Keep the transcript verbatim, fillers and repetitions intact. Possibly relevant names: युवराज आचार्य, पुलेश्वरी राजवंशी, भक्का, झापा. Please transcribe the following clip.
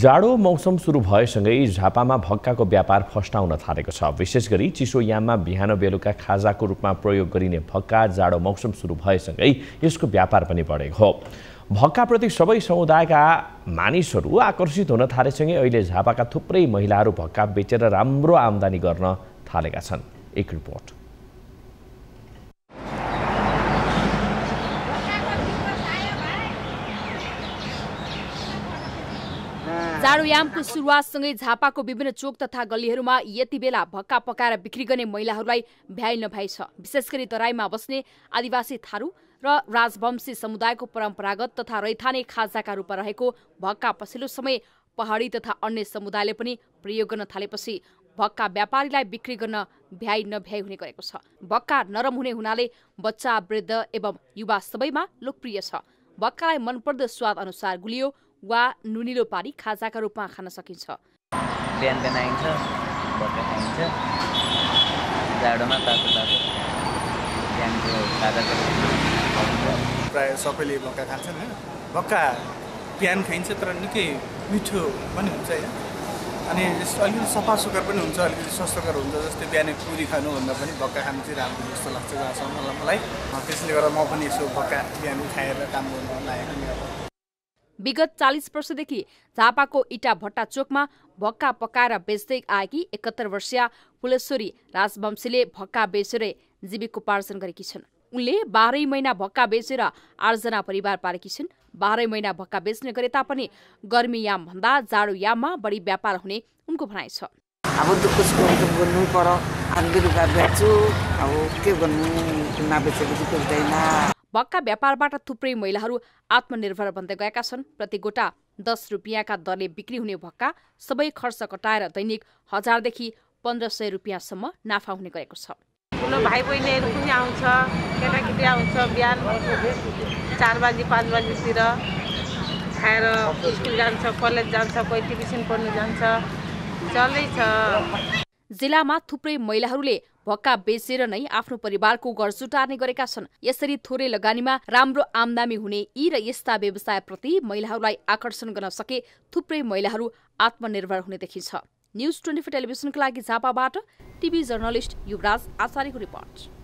जाडो मौसम सुरु भएसँगै झापामा भक्काको व्यापार फस्टाउन थालेको छ। विशेष गरी चिसो याममा बिहान बेलुका खाजाको रूपमा प्रयोग गरिने भक्का जाडो मौसम सुरु भएसँगै यसको व्यापार पनि बढेको हो। भक्काप्रति सबै समुदायका मानिसहरू आकर्षित हुन थालेसँगै अहिले झापाका थुप्रै महिलाहरू भक्का बेचेर राम्रो आम्दानी गर्न थालेका छन्। एक रिपोर्ट। जाडोयामको सुरुवातसँगै झापाको विभिन्न चोक तथा गल्लीहरूमा यति बेला भक्का पकाएर बिक्री गर्ने महिलाहरूलाई भ्याइ नभ्याइ छ। विशेष गरी तराईमा बस्ने आदिवासी थारू र राजवंशी समुदायको परम्परागत तथा रैथाने खाजाका रूपमा रहेको भक्का पछिल्लो समय पहाडी तथा अन्य समुदायले पनि प्रयोग गर्न थालेपछि भक्का व्यापारीलाई बिक्री गर्न भ्याइ नभ्याइ हुने गरेको छ। भक्का नरम हुने हुनाले बच्चा, वृद्ध एवं युवा सबैमा लोकप्रिय छ। भक्कालाई मनपर्दो स्वाद अनुसार गुलियो वा नुनिलो पारी खाजाका रूपमा खान सकिन्छ। बिहान बनाइन्छ, भक्का खाइन्छ, जाडोमा तातो तातो बिहानको खाजाको रूपमा प्रायः सबैले भक्का खान्छन्। हैन, भक्का बिहान खाइन्छ तर निकै मिठो पनि हुन्छ। हैन, अनि जस्तो अलिकति सफा सुग्घर पनि हुन्छ, अलिकति स्वस्थकर हुन्छ। जस्तै बिहानै पुरी खानुभन्दा पनि भक्का खानु चाहिँ राम्रो जस्तो लाग्छ जहाँसम्म मलाई। त्यसले गर्दा म पनि यसो भक्का बिहान खाएर काम गर्न लागेको नि। विगत चालीस वर्षदेखि झापाको इटा भट्टा चोकमा भक्का पकाएर बेच्दै आएकी एकहत्तर वर्षीय पुलेश्वरी राजवंशीले भक्का बेचेर जीविकोपार्जन गरेकी छन्। उनले बाह्रै महिना भक्का बेचेर आठजना परिवार पालेकी छिन्। बाह्रै महिना भक्का बेच्ने गरे तापनि गर्मी याम भन्दा जाडो याममा बढी व्यापार हुने उनको भनाइ छ। अब के भक्का व्यापारबाट थुप्रै महिलाहरू आत्मनिर्भर बन्दै गएका छन्। प्रति गोटा दस रुपियाँका दरले बिक्री हुने भक्का सबै खर्च कटाएर दैनिक हजारदेखि पन्ध्र सय रुपियाँसम्म नाफा हुने गरेको छ। ठुलो भाइ बहिनीहरू पनि आउँछ, केटाकेटी आउँछ। बिहान चार बजी पाँच बजीतिर खाएर स्कुल जान्छ, कलेज जान्छ, कोही ट्युसन पढ्नु जान्छ, चल्दैछ। जिल्लामा थुप्रै महिलाहरूले भक्का बेचेर नै आफ्नो परिवारको घर जुटार्ने गरेका छन्। यसरी थोरै लगानीमा राम्रो आम्दानी हुने यी र यस्ता व्यवसायप्रति महिलाहरूलाई आकर्षण गर्न सके थुप्रै महिलाहरू आत्मनिर्भर हुने देखिन्छ। न्युज ट्वेन्टी फोर टेलिभिजनका लागि झापाबाट टिभी जर्नलिस्ट युवराज आचार्यको रिपोर्ट।